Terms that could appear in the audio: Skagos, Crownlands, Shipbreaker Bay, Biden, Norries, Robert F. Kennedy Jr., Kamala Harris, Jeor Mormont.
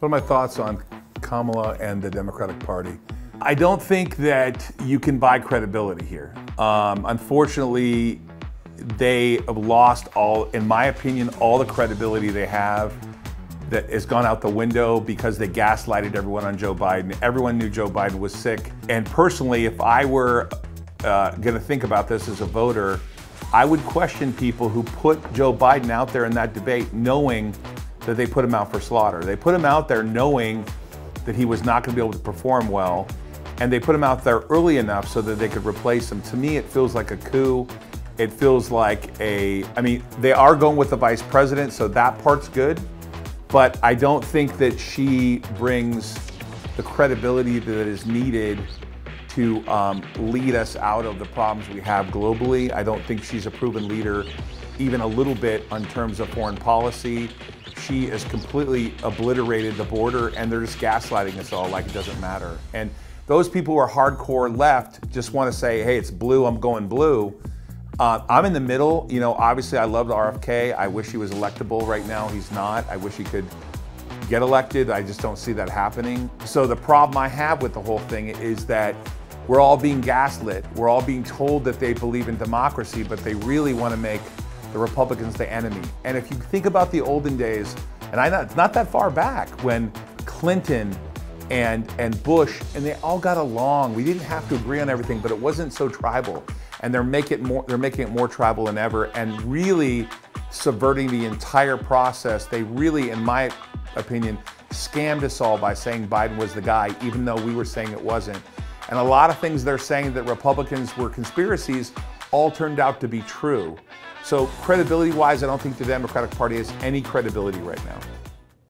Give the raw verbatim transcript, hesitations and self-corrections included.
What are my thoughts on Kamala and the Democratic Party? I don't think that you can buy credibility here. Um, unfortunately, they have lost all, in my opinion, all the credibility they have that has gone out the window because they gaslighted everyone on Joe Biden. Everyone knew Joe Biden was sick. And personally, if I were uh, gonna think about this as a voter, I would question people who put Joe Biden out there in that debate knowing that they put him out for slaughter. They put him out there knowing that he was not gonna be able to perform well, and they put him out there early enough so that they could replace him. To me, it feels like a coup. It feels like a, I mean, they are going with the vice president, so that part's good, but I don't think that she brings the credibility that is needed to um, lead us out of the problems we have globally. I don't think she's a proven leader even a little bit in terms of foreign policy. She has completely obliterated the border and they're just gaslighting us all like it doesn't matter. And those people who are hardcore left just want to say, hey, it's blue, I'm going blue. Uh, I'm in the middle, you know, obviously I loved R F K. I wish he was electable right now, he's not. I wish he could get elected, I just don't see that happening. So the problem I have with the whole thing is that we're all being gaslit. We're all being told that they believe in democracy, but they really want to make the Republicans the enemy. And if you think about the olden days, and I know it's not that far back when Clinton and, and Bush, and they all got along. We didn't have to agree on everything, but it wasn't so tribal. And they're, make it more, they're making it more tribal than ever and really subverting the entire process. They really, in my opinion, scammed us all by saying Biden was the guy, even though we were saying it wasn't. And a lot of things they're saying that Republicans were conspiracies all turned out to be true. So credibility-wise, I don't think the Democratic Party has any credibility right now.